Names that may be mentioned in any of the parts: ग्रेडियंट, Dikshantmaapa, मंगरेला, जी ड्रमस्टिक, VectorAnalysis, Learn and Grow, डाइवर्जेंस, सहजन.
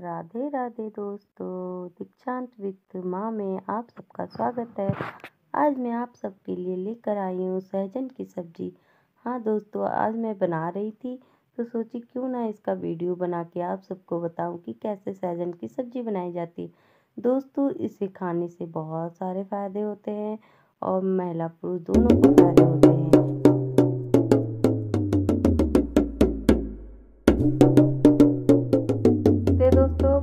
राधे राधे दोस्तों, दीक्षांत विद माँ में आप सबका स्वागत है। आज मैं आप सबके लिए लेकर आई हूँ सहजन की सब्जी। हाँ दोस्तों, आज मैं बना रही थी तो सोची क्यों ना इसका वीडियो बना के आप सबको बताऊँ कि कैसे सहजन की सब्ज़ी बनाई जाती। दोस्तों, इसे खाने से बहुत सारे फ़ायदे होते हैं और महिला पुरुष दोनों को फ़ायदे होते हैं।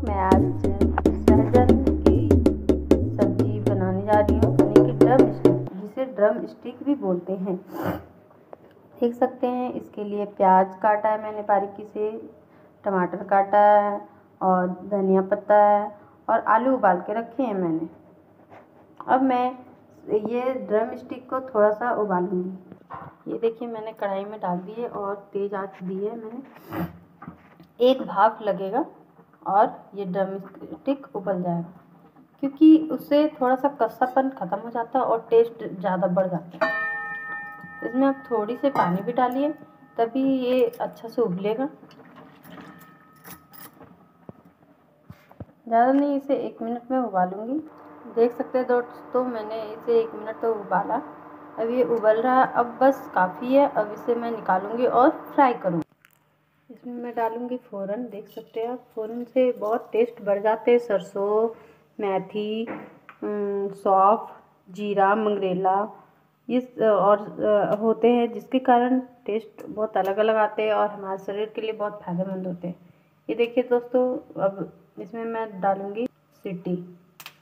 मैं आज सहजन की सब्जी बनाने जा रही हूँ, यानी कि ड्रम स्टिक, जिसे ड्रम स्टिक भी बोलते हैं, देख सकते हैं। इसके लिए प्याज काटा है मैंने बारीकी से, टमाटर काटा है और धनिया पत्ता है और आलू उबाल के रखे हैं मैंने। अब मैं ये ड्रम स्टिक को थोड़ा सा उबालूँगी। ये देखिए, मैंने कढ़ाई में डाल दी है और तेज़ आँच दी है मैंने। एक भाप लगेगा और ये ड्रम स्टिक उबल जाएगा, क्योंकि उससे थोड़ा सा कच्चापन ख़त्म हो जाता है और टेस्ट ज़्यादा बढ़ जाता है। इसमें आप थोड़ी से पानी भी डालिए, तभी ये अच्छा से उबलेगा। ज़्यादा नहीं, इसे 1 मिनट में उबालूँगी। देख सकते हैं दोस्तों, मैंने इसे 1 मिनट तो उबाला। अब ये उबल रहा, अब बस काफ़ी है। अब इसे मैं निकालूँगी और फ्राई करूँगी। इसमें मैं डालूंगी फ़ौरन, देख सकते हैं आप। फ़ौरन से बहुत टेस्ट बढ़ जाते हैं। सरसों, मेथी, सौंफ, जीरा, मंगरेला, ये और होते हैं, जिसके कारण टेस्ट बहुत अलग अलग आते हैं और हमारे शरीर के लिए बहुत फ़ायदेमंद होते हैं। ये देखिए दोस्तों, अब इसमें मैं डालूंगी सीटी,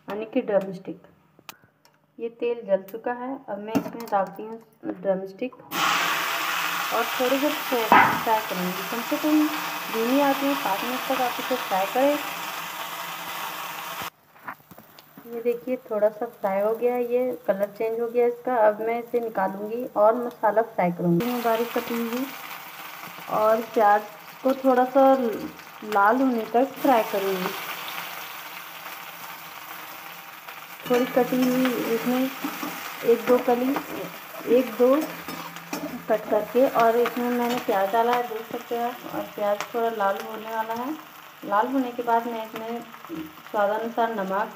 यानी कि ड्रम स्टिक। ये तेल जल चुका है, अब मैं इसमें डालती हूँ ड्रम स्टिक और थोड़ी देर फ्राई करेंगे। कम से कम धीमी आंच में 7 मिनट तक आप इसे फ्राई करें। ये देखिए, थोड़ा सा फ्राई हो गया है, ये कलर चेंज हो गया इसका। अब मैं इसे निकालूंगी और मसाला फ्राई करूँगी। मैं बारीक कटूँगी और प्याज को थोड़ा सा लाल होने तक फ्राई करूँगी। थोड़ी कटी हुई इसमें 1-2 कट करके, और इसमें मैंने प्याज डाला है, देख सकते हैं आप। और प्याज थोड़ा लाल होने वाला है। लाल होने के बाद मैं इसमें स्वादानुसार नमक,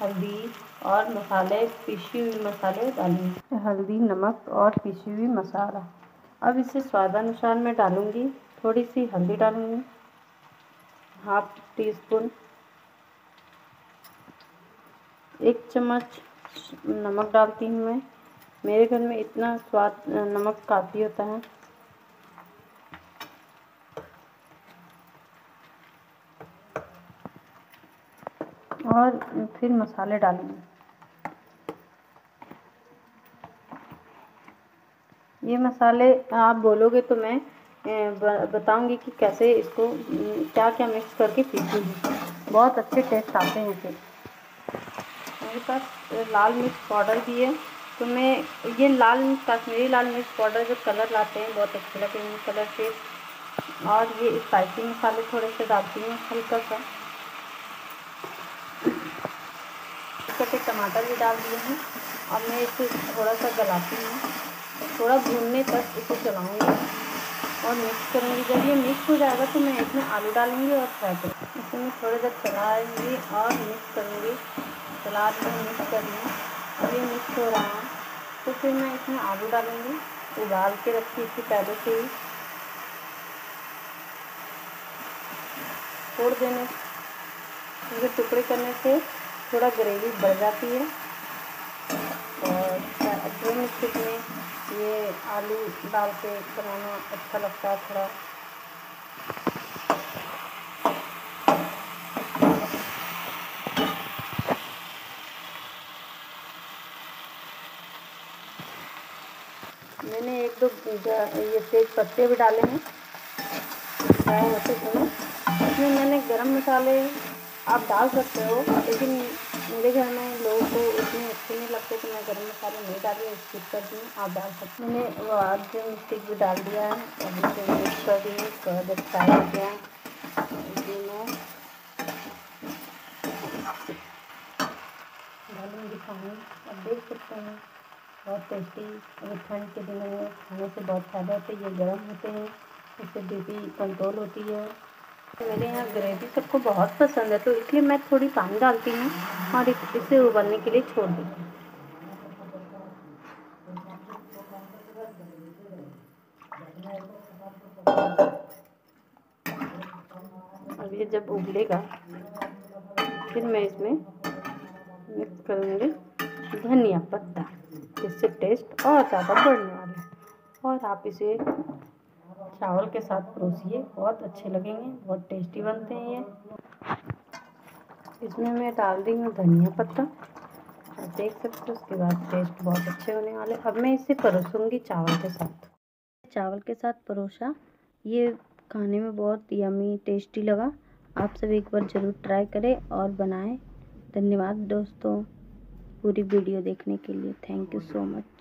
हल्दी और मसाले, पिसी हुई मसाले डालूँगी। हल्दी, नमक और पिसी हुई मसाला। अब इसे स्वादानुसार मैं डालूँगी। थोड़ी सी हल्दी डालूँगी, 1/2 टीस्पून, 1 चम्मच नमक डालती हूँ मैं। मेरे घर में इतना स्वाद नमक काफ़ी होता है। और फिर मसाले डालेंगे। ये मसाले आप बोलोगे तो मैं बताऊंगी कि कैसे इसको क्या क्या मिक्स करके पीसूंगी। बहुत अच्छे टेस्ट आते हैं इसे। मेरे पास लाल मिर्च पाउडर भी है, तो मैं ये लाल मिर्च, कश्मीरी लाल मिर्च पाउडर जो कलर लाते हैं, बहुत अच्छे लगते हैं कलर से। और ये स्पाइसी मसाले थोड़े से डालती हूँ, हल्का सा। कटे टमाटर भी डाल दिए हैं और मैं इसे थोड़ा सा गलाती हूँ, थोड़ा भूनने तक इसे चलाऊँगी और मिक्स करूँगी। जब ये मिक्स हो जाएगा तो मैं इसमें आलू डालूँगी और फ्राई करूँगी। इसे मैं थोड़ी देर चलाऊँगी और मिक्स करूँगी। चला कर मिक्स करूँगी। ये मिक्स हो रहा है तो फिर मैं इसमें आलू डालूंगी, उबाल के रखी थी पहले से ही। छोड़ देने, उनके टुकड़े करने से थोड़ा ग्रेवी बढ़ जाती है। और ड्रम स्टिक में ये आलू डाल के बनाना अच्छा लगता है। थोड़ा मैंने 1-2 ये तेज पत्ते भी डाले हैं फ्राई होते समय। इसमें मैंने गरम मसाले आप डाल सकते हो, लेकिन मेरे घर में लोगों को उतने अच्छे नहीं लगते तो मैं गरम मसाले नहीं डाली, स्किप कर दी। आप डाल सकते। मैंने वो आगे मिस्टिक भी डाल दिया है और इसे मिक्स कर दी। थोड़ा देर फ्राई हो गया। डालूँगी पानी। अब देख सकते हैं बहुत टेस्टी। अगर ठंड के दिनों में खाने से बहुत फ़ायदा होता है। ये गर्म होते हैं, इससे बीपी कंट्रोल होती है मेरे यहाँ ग्रेवी सबको बहुत पसंद है तो इसलिए मैं थोड़ी पानी डालती हूँ और इसे उबलने के लिए छोड़ देती हूँ। अब ये जब उबलेगा फिर मैं इसमें मिक्स करूँगी धनिया पत्ता, इससे टेस्ट और ज़्यादा बढ़ने वाला है। और आप इसे चावल के साथ परोसिए, बहुत अच्छे लगेंगे, बहुत टेस्टी बनते हैं ये। इसमें मैं डाल रही हूँ धनिया पत्ता, आप देख सकते हो, उसके बाद टेस्ट बहुत अच्छे होने वाले। अब मैं इसे परोसूँगी चावल के साथ। परोसा, ये खाने में बहुत यमी टेस्टी लगा। आप सब एक बार ज़रूर ट्राई करें और बनाएं। धन्यवाद दोस्तों पूरी वीडियो देखने के लिए, थैंक यू सो मच।